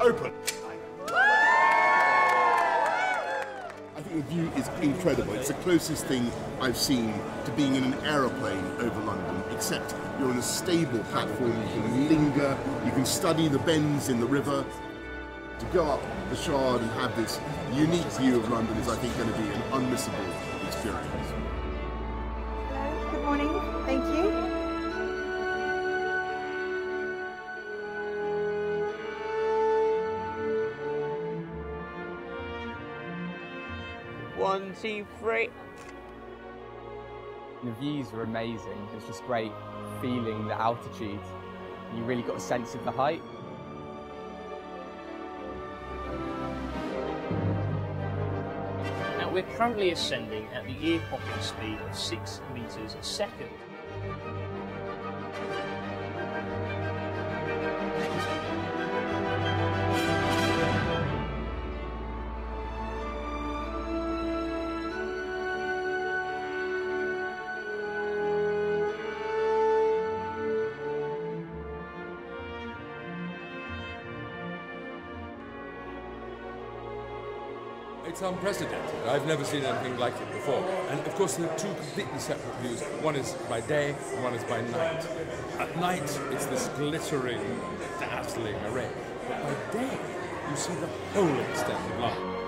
open. I think the view is incredible. It's the closest thing I've seen to being in an aeroplane over London, except you're on a stable platform, you can linger, you can study the bends in the river. To go up the Shard and have this unique view of London is, I think, going to be an unmissable experience. Good morning. Thank you. One, two, three. The views were amazing. It was just great feeling the altitude. You really got a sense of the height. Now, we're currently ascending at the ear-popping speed of 6 meters a second. It's unprecedented. I've never seen anything like it before. And of course, there are two completely separate views. One is by day, and one is by night. At night, it's this glittering, dazzling array. But by day, you see the whole extent of life.